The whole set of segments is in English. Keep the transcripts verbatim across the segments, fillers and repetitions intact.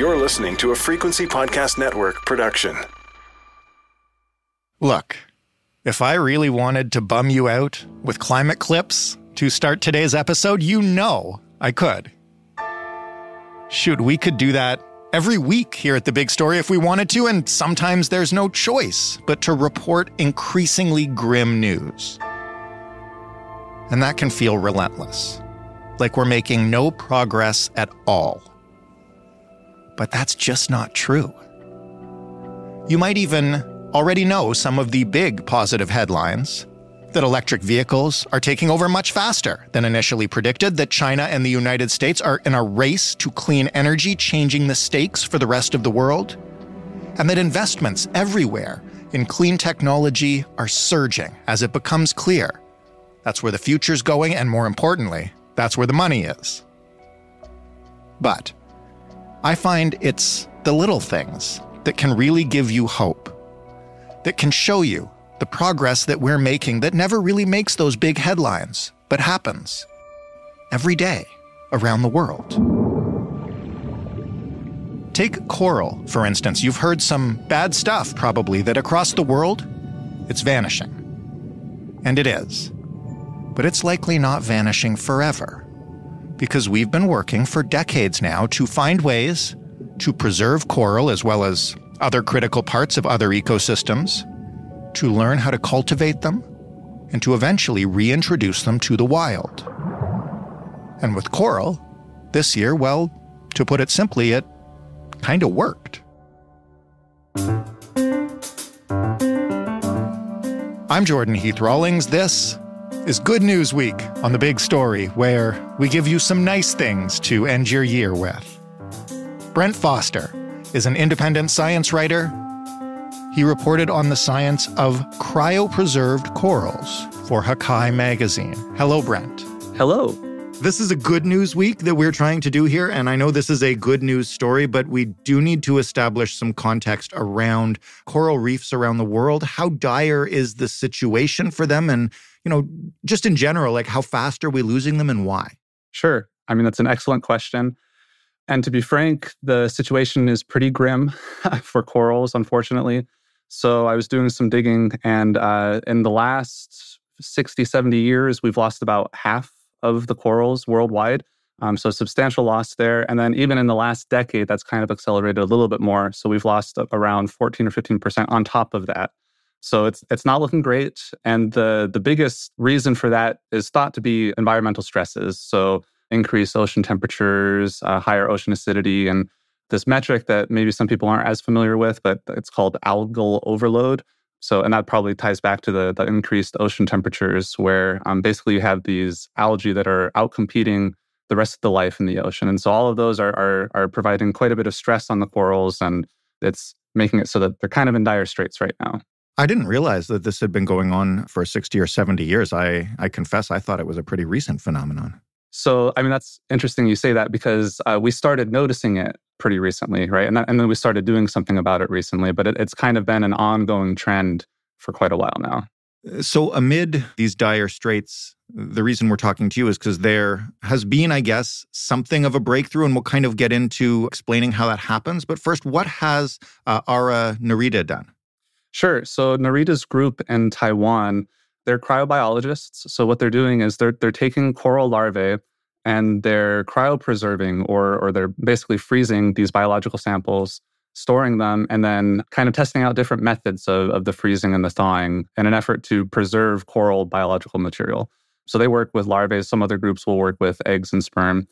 You're listening to a Frequency Podcast Network production. Look, if I really wanted to bum you out with climate clips to start today's episode, you know I could. Shoot, we could do that every week here at The Big Story if we wanted to, and sometimes there's no choice but to report increasingly grim news. And that can feel relentless, like we're making no progress at all. But that's just not true. You might even already know some of the big positive headlines, that electric vehicles are taking over much faster than initially predicted, that China and the United States are in a race to clean energy, changing the stakes for the rest of the world, and that investments everywhere in clean technology are surging as it becomes clear. That's where the future's going, and more importantly, that's where the money is. But I find it's the little things that can really give you hope, that can show you the progress that we're making that never really makes those big headlines, but happens every day around the world. Take coral, for instance. You've heard some bad stuff, probably, that across the world, it's vanishing. And it is. But it's likely not vanishing forever, because we've been working for decades now to find ways to preserve coral as well as other critical parts of other ecosystems, to learn how to cultivate them, and to eventually reintroduce them to the wild. And with coral, this year, well, to put it simply, it kind of worked. I'm Jordan Heath-Rawlings. This is Good News Week on The Big Story, where we give you some nice things to end your year with. Brent Foster is an independent science writer. He reported on the science of cryopreserved corals for Hakai Magazine. Hello, Brent. Hello. This is a good news week that we're trying to do here, and I know this is a good news story, but we do need to establish some context around coral reefs around the world. How dire is the situation for them? And, you know, just in general, like, how fast are we losing them and why? Sure. I mean, that's an excellent question. And to be frank, the situation is pretty grim for corals, unfortunately. So I was doing some digging, and uh, in the last sixty, seventy years, we've lost about half of the corals worldwide. Um, so substantial loss there. And then even in the last decade, that's kind of accelerated a little bit more. So we've lost around fourteen or fifteen percent on top of that. So it's it's not looking great. And the, the biggest reason for that is thought to be environmental stresses. So increased ocean temperatures, uh, higher ocean acidity, and this metric that maybe some people aren't as familiar with, but it's called algal overload. So, and that probably ties back to the, the increased ocean temperatures where um, basically you have these algae that are outcompeting the rest of the life in the ocean. And so all of those are, are, are providing quite a bit of stress on the corals, and it's making it so that they're kind of in dire straits right now. I didn't realize that this had been going on for sixty or seventy years. I, I confess, I thought it was a pretty recent phenomenon. So, I mean, that's interesting you say that, because uh, we started noticing it pretty recently, right? And, that, and then we started doing something about it recently, but it, it's kind of been an ongoing trend for quite a while now. So amid these dire straits, the reason we're talking to you is because there has been, I guess, something of a breakthrough, and we'll kind of get into explaining how that happens. But first, what has uh, Ara Narita done? Sure. So Narita's group in Taiwan, they're cryobiologists. So what they're doing is they're they're taking coral larvae and they're cryopreserving, or or they're basically freezing these biological samples, storing them, and then kind of testing out different methods of, of the freezing and the thawing in an effort to preserve coral biological material. So they work with larvae. Some other groups will work with eggs and sperm.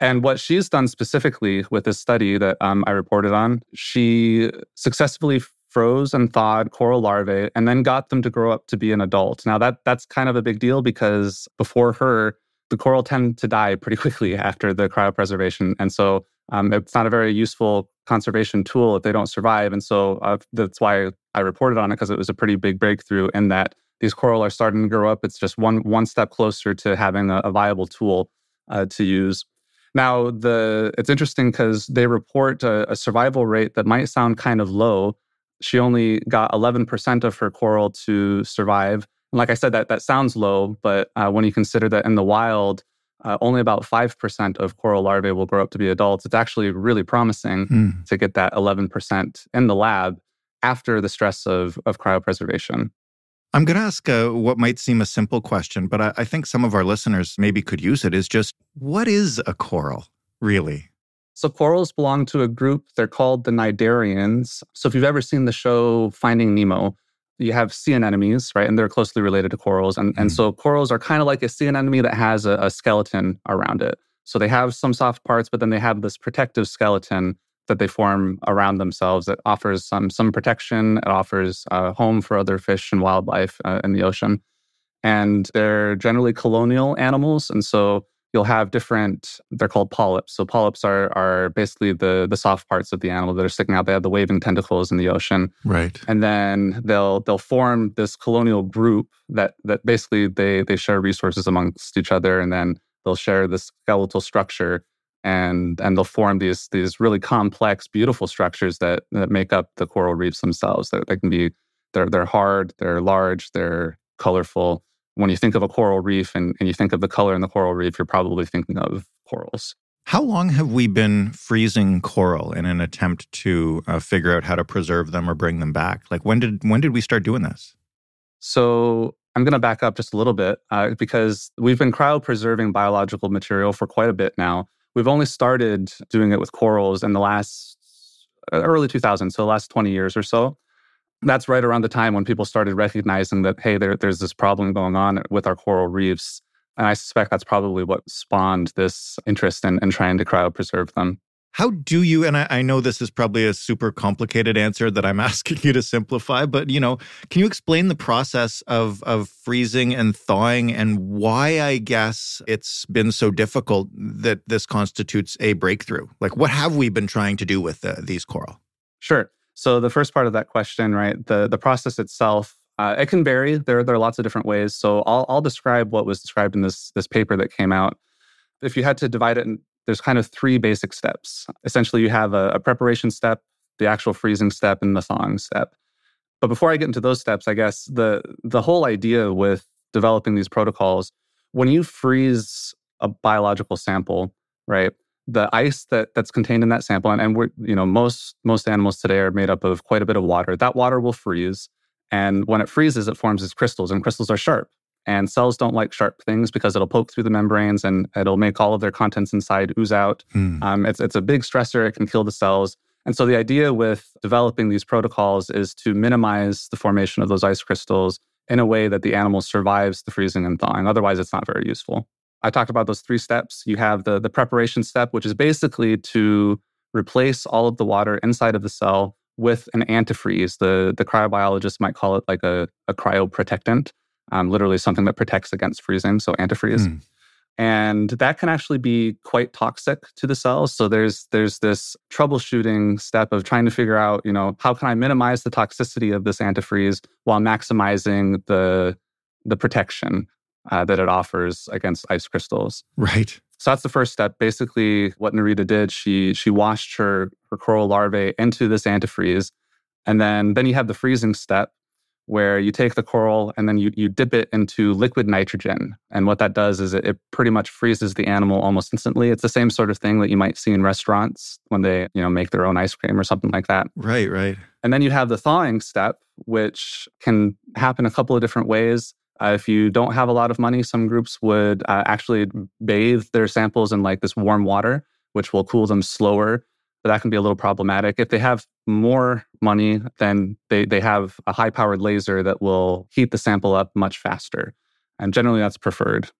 And what she's done specifically with this study that um, I reported on, she successfully froze and thawed coral larvae and then got them to grow up to be an adult. Now, that that's kind of a big deal, because before her, the coral tend to die pretty quickly after the cryopreservation. And so um, it's not a very useful conservation tool if they don't survive. And so uh, that's why I reported on it, because it was a pretty big breakthrough in that these coral are starting to grow up. It's just one, one step closer to having a, a viable tool uh, to use. Now, the it's interesting because they report a, a survival rate that might sound kind of low. She only got eleven percent of her coral to survive. And like I said, that, that sounds low, but uh, when you consider that in the wild, Uh, only about five percent of coral larvae will grow up to be adults. It's actually really promising mm. to get that eleven percent in the lab after the stress of, of cryopreservation. I'm going to ask uh, what might seem a simple question, but I, I think some of our listeners maybe could use it, is just, what is a coral, really? So corals belong to a group. They're called the Cnidarians. So if you've ever seen the show Finding Nemo, you have sea anemones, right? And they're closely related to corals. And, mm. and so corals are kind of like a sea anemone that has a, a skeleton around it. So they have some soft parts, but then they have this protective skeleton that they form around themselves that offers some, some protection. It offers a home for other fish and wildlife uh, in the ocean. And they're generally colonial animals. And so you'll have different, they're called polyps. So polyps are are basically the the soft parts of the animal that are sticking out. They have the waving tentacles in the ocean. Right. And then they'll they'll form this colonial group that that basically they they share resources amongst each other, and then they'll share the skeletal structure, and and they'll form these these really complex, beautiful structures that that make up the coral reefs themselves. That they, they can be they're they're hard, they're large, they're colorful. When you think of a coral reef and, and you think of the color in the coral reef, you're probably thinking of corals. How long have we been freezing coral in an attempt to uh, figure out how to preserve them or bring them back? Like, when did when did we start doing this? So I'm going to back up just a little bit uh, because we've been cryopreserving biological material for quite a bit now. We've only started doing it with corals in the last uh, early two thousands, so the last twenty years or so. That's right around the time when people started recognizing that, hey, there, there's this problem going on with our coral reefs. And I suspect that's probably what spawned this interest in, in trying to cryopreserve them. How do you, and I, I know this is probably a super complicated answer that I'm asking you to simplify, but, you know, can you explain the process of, of freezing and thawing and why, I guess, it's been so difficult that this constitutes a breakthrough? Like, what have we been trying to do with the, these coral? Sure. So the first part of that question, right, the, the process itself, uh, it can vary. There, there are lots of different ways. So I'll, I'll describe what was described in this, this paper that came out. If you had to divide it, in, there's kind of three basic steps. Essentially, you have a, a preparation step, the actual freezing step, and the thawing step. But before I get into those steps, I guess the, the whole idea with developing these protocols, when you freeze a biological sample, right, the ice that, that's contained in that sample, and, and we're, you know, most most animals today are made up of quite a bit of water. That water will freeze, and when it freezes, it forms these crystals, and crystals are sharp. And cells don't like sharp things because it'll poke through the membranes, and it'll make all of their contents inside ooze out. Mm. Um, it's it's a big stressor. It can kill the cells. And so the idea with developing these protocols is to minimize the formation of those ice crystals in a way that the animal survives the freezing and thawing. Otherwise, it's not very useful. I talked about those three steps. You have the, the preparation step, which is basically to replace all of the water inside of the cell with an antifreeze. The, the cryobiologists might call it like a, a cryoprotectant, um, literally something that protects against freezing, so antifreeze. Mm. And that can actually be quite toxic to the cells. So there's there's this troubleshooting step of trying to figure out, you know, how can I minimize the toxicity of this antifreeze while maximizing the the protection Uh, that it offers against ice crystals. Right. So that's the first step. Basically, what Narita did, she she washed her, her coral larvae into this antifreeze. And then, then you have the freezing step, where you take the coral and then you, you dip it into liquid nitrogen. And what that does is it, it pretty much freezes the animal almost instantly. It's the same sort of thing that you might see in restaurants when they, you know, make their own ice cream or something like that. Right, right. And then you have the thawing step, which can happen a couple of different ways. Uh, if you don't have a lot of money, some groups would uh, actually bathe their samples in like this warm water, which will cool them slower. But that can be a little problematic. If they have more money, then they, they have a high-powered laser that will heat the sample up much faster. And generally, that's preferred.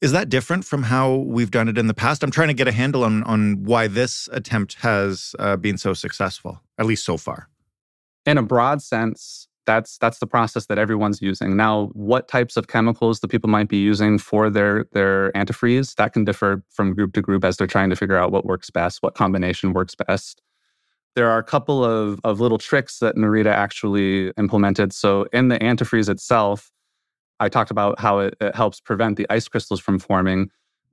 Is that different from how we've done it in the past? I'm trying to get a handle on, on why this attempt has uh, been so successful, at least so far. In a broad sense, That's that's the process that everyone's using. Now, what types of chemicals the people might be using for their, their antifreeze, that can differ from group to group as they're trying to figure out what works best, what combination works best. There are a couple of, of little tricks that Narita actually implemented. So in the antifreeze itself, I talked about how it, it helps prevent the ice crystals from forming,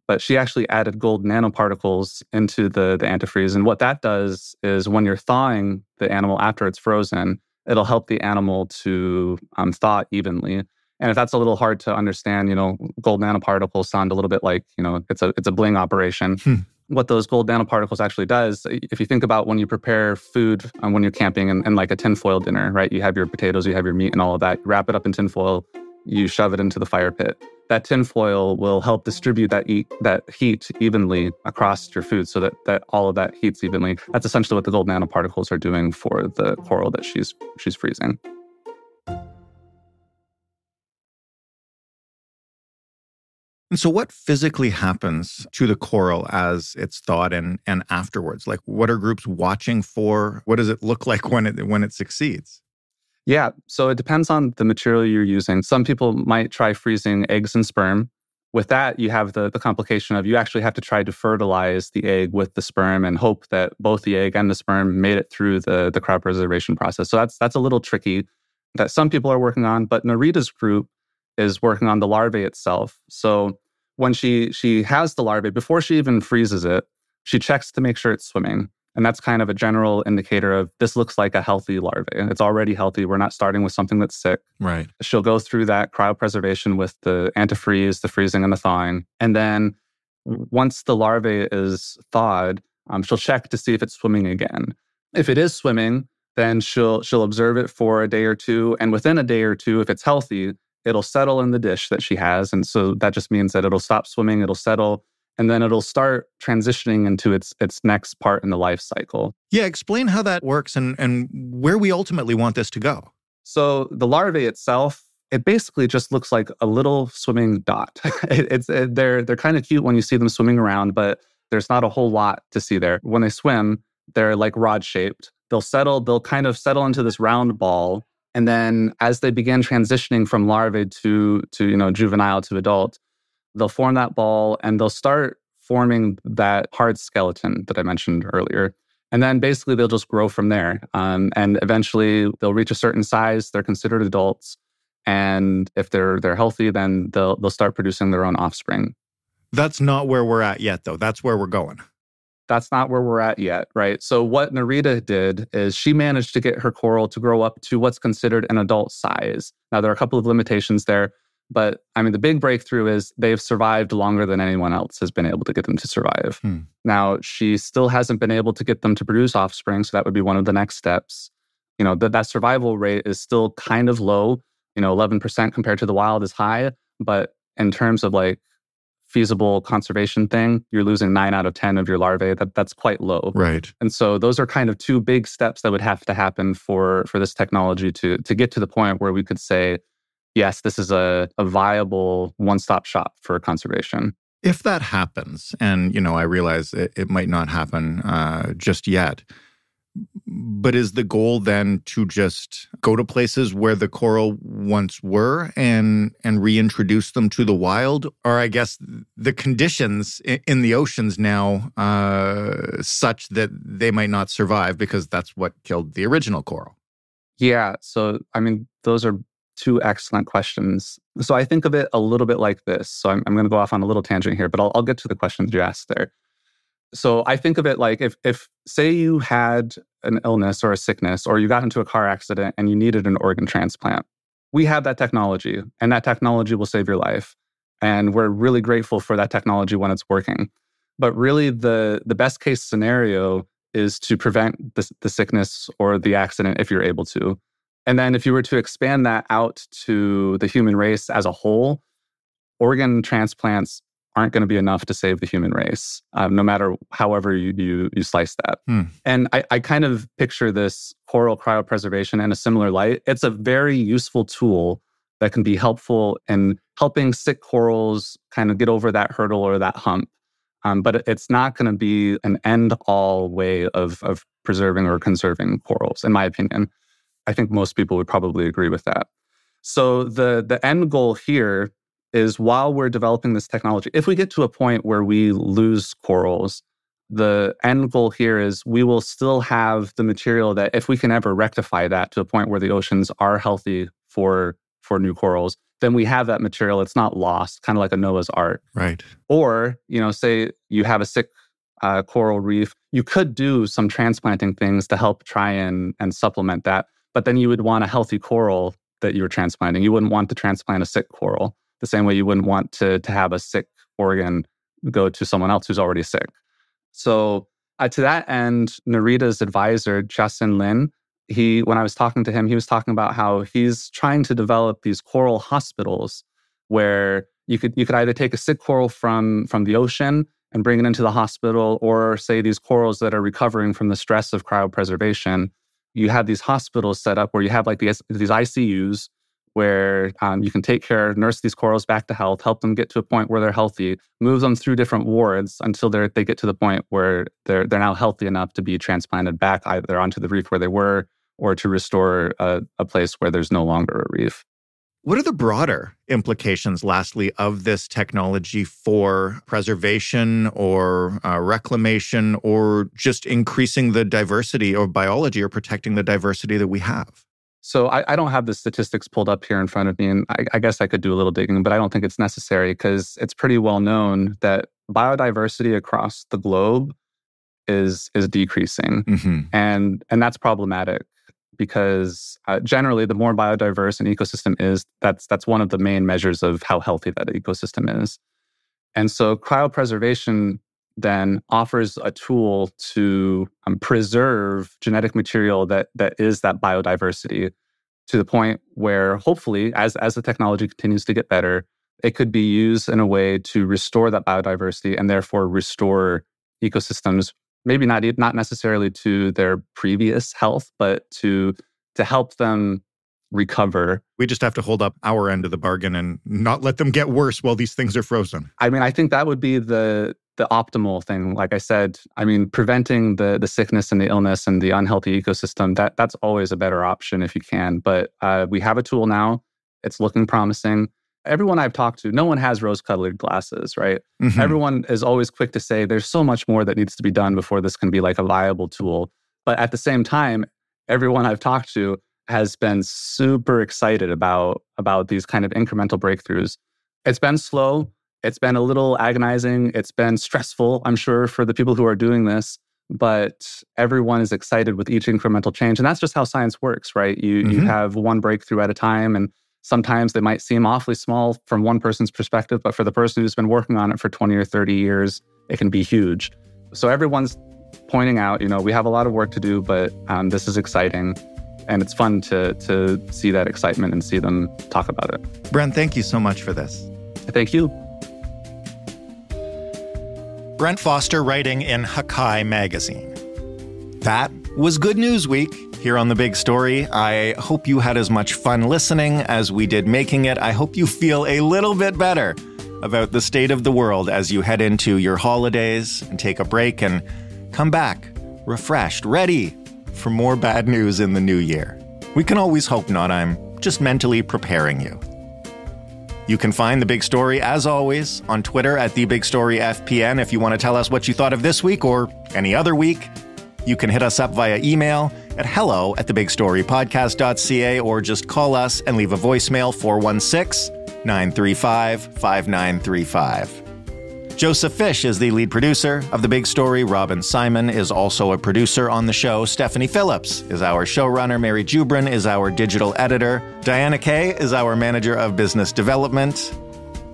but she actually added gold nanoparticles into the, the antifreeze. And what that does is when you're thawing the animal after it's frozen, it'll help the animal to um, thaw evenly. And if that's a little hard to understand, you know, gold nanoparticles sound a little bit like, you know, it's a it's a bling operation. Hmm. What those gold nanoparticles actually does, if you think about when you prepare food um, when you're camping and, and like a tinfoil dinner, right? You have your potatoes, you have your meat and all of that. You wrap it up in tinfoil, you shove it into the fire pit. That tinfoil will help distribute that, e- that heat evenly across your food so that, that all of that heats evenly. That's essentially what the gold nanoparticles are doing for the coral that she's she's freezing. And so what physically happens to the coral as it's thawed and and afterwards? Like, what are groups watching for? What does it look like when it when it succeeds? Yeah, so it depends on the material you're using. Some people might try freezing eggs and sperm. With that, you have the, the complication of you actually have to try to fertilize the egg with the sperm and hope that both the egg and the sperm made it through the, the crop preservation process. So that's that's a little tricky that some people are working on. But Narita's group is working on the larvae itself. So when she she has the larvae, before she even freezes it, she checks to make sure it's swimming. And that's kind of a general indicator of this looks like a healthy larvae. It's already healthy. We're not starting with something that's sick. Right. She'll go through that cryopreservation with the antifreeze, the freezing, and the thawing. And then once the larvae is thawed, um, she'll check to see if it's swimming again. If it is swimming, then she'll she'll observe it for a day or two. And within a day or two, if it's healthy, it'll settle in the dish that she has. And so that just means that it'll stop swimming, it'll settle, and then it'll start transitioning into its its next part in the life cycle. Yeah, explain how that works and, and where we ultimately want this to go. So the larvae itself, it basically just looks like a little swimming dot. it, it's it, they're they're kind of cute when you see them swimming around, but there's not a whole lot to see there. When they swim, they're like rod-shaped. They'll settle, they'll kind of settle into this round ball. And then as they begin transitioning from larvae to, to you know, juvenile to adult, they'll form that ball and they'll start forming that hard skeleton that I mentioned earlier. And then basically they'll just grow from there. Um, and eventually they'll reach a certain size. They're considered adults. And if they're they're healthy, then they'll they'll start producing their own offspring. That's not where we're at yet, though. That's where we're going. That's not where we're at yet, right? So what Narita did is she managed to get her coral to grow up to what's considered an adult size. Now, there are a couple of limitations there. But I mean, the big breakthrough is they've survived longer than anyone else has been able to get them to survive. Hmm. Now, she still hasn't been able to get them to produce offspring. So that would be one of the next steps. You know, that that survival rate is still kind of low. You know, eleven percent compared to the wild is high. But in terms of like feasible conservation thing, you're losing nine out of ten of your larvae. That That's quite low. Right. And so those are kind of two big steps that would have to happen for, for this technology to, to get to the point where we could say, yes, this is a, a viable one-stop shop for conservation. If that happens, and, you know, I realize it, it might not happen uh, just yet, but is the goal then to just go to places where the coral once were and and reintroduce them to the wild? Or I guess the conditions in, in the oceans now uh, such that they might not survive because that's what killed the original coral? Yeah, so, I mean, those are two excellent questions. So I think of it a little bit like this. So I'm, I'm going to go off on a little tangent here, but I'll, I'll get to the questions you asked there. So I think of it like if, if, say you had an illness or a sickness, or you got into a car accident and you needed an organ transplant. We have that technology, and that technology will save your life. And we're really grateful for that technology when it's working. But really the, the best case scenario is to prevent the, the sickness or the accident if you're able to. And then if you were to expand that out to the human race as a whole, organ transplants aren't going to be enough to save the human race, um, no matter however you you, you slice that. Hmm. And I, I kind of picture this coral cryopreservation in a similar light. It's a very useful tool that can be helpful in helping sick corals kind of get over that hurdle or that hump. Um, but it's not going to be an end-all way of, of preserving or conserving corals, in my opinion. I think most people would probably agree with that. So the, the end goal here is while we're developing this technology, if we get to a point where we lose corals, the end goal here is we will still have the material that if we can ever rectify that to a point where the oceans are healthy for, for new corals, then we have that material. It's not lost, kind of like a Noah's Ark. Right. Or, you know, say you have a sick uh, coral reef, you could do some transplanting things to help try and, and supplement that. But then you would want a healthy coral that you were transplanting. You wouldn't want to transplant a sick coral the same way you wouldn't want to, to have a sick organ go to someone else who's already sick. So uh, to that end, Narita's advisor, Jason Lin, he, when I was talking to him, he was talking about how he's trying to develop these coral hospitals where you could you could either take a sick coral from, from the ocean and bring it into the hospital, or say these corals that are recovering from the stress of cryopreservation. You have these hospitals set up where you have like these, these I C Us where um, you can take care, nurse these corals back to health, help them get to a point where they're healthy, move them through different wards until they they get to the point where they're they're now healthy enough to be transplanted back either onto the reef where they were or to restore a, a place where there's no longer a reef. What are the broader implications, lastly, of this technology for preservation or uh, reclamation or just increasing the diversity of biology or protecting the diversity that we have? So I, I don't have the statistics pulled up here in front of me, and I, I guess I could do a little digging, but I don't think it's necessary because it's pretty well known that biodiversity across the globe is is decreasing, mm-hmm. and and that's problematic. Because uh, generally, the more biodiverse an ecosystem is, that's that's one of the main measures of how healthy that ecosystem is. And so cryopreservation then offers a tool to um, preserve genetic material that that is that biodiversity to the point where hopefully, as, as the technology continues to get better, it could be used in a way to restore that biodiversity and therefore restore ecosystems. Maybe not not necessarily to their previous health, but to to help them recover. We just have to hold up our end of the bargain and not let them get worse while these things are frozen. I mean, I think that would be the the optimal thing. Like I said, I mean, preventing the the sickness and the illness and the unhealthy ecosystem, that that's always a better option if you can. But uh, we have a tool now. It's looking promising. Everyone I've talked to, no one has rose-colored glasses, right? Mm-hmm. Everyone is always quick to say there's so much more that needs to be done before this can be like a viable tool. But at the same time, everyone I've talked to has been super excited about, about these kind of incremental breakthroughs. It's been slow. It's been a little agonizing. It's been stressful, I'm sure, for the people who are doing this. But everyone is excited with each incremental change. And that's just how science works, right? You mm-hmm. you have one breakthrough at a time, and sometimes they might seem awfully small from one person's perspective, but for the person who's been working on it for twenty or thirty years, it can be huge. So everyone's pointing out, you know, we have a lot of work to do, but um, this is exciting. And it's fun to, to see that excitement and see them talk about it. Brent, thank you so much for this. Thank you. Brent Foster writing in Hakai Magazine. That was Good News Week. Here on The Big Story, I hope you had as much fun listening as we did making it. I hope you feel a little bit better about the state of the world as you head into your holidays and take a break and come back refreshed, ready for more bad news in the new year. We can always hope not. I'm just mentally preparing you. You can find The Big Story, as always, on Twitter at TheBigStoryFPN if you want to tell us what you thought of this week or any other week. You can hit us up via email at hello at thebigstorypodcast.ca or just call us and leave a voicemail four one six, nine three five, five nine three five. Joseph Fish is the lead producer of The Big Story. Robin Simon is also a producer on the show. Stephanie Phillips is our showrunner. Mary Jubrin is our digital editor. Diana Kay is our manager of business development.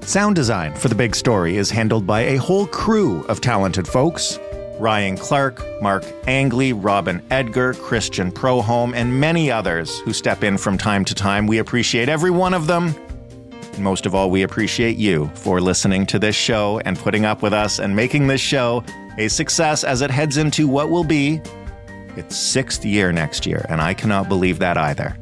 Sound design for The Big Story is handled by a whole crew of talented folks. Ryan Clark, Mark Angley, Robin Edgar, Christian Prohome, and many others who step in from time to time. We appreciate every one of them. And most of all, we appreciate you for listening to this show and putting up with us and making this show a success as it heads into what will be its sixth year next year. And I cannot believe that either.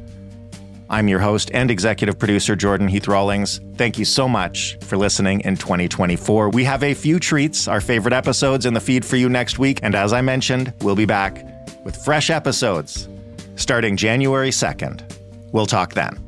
I'm your host and executive producer, Jordan Heath-Rawlings. Thank you so much for listening in twenty twenty-four. We have a few treats, our favorite episodes in the feed for you next week. And as I mentioned, we'll be back with fresh episodes starting January second. We'll talk then.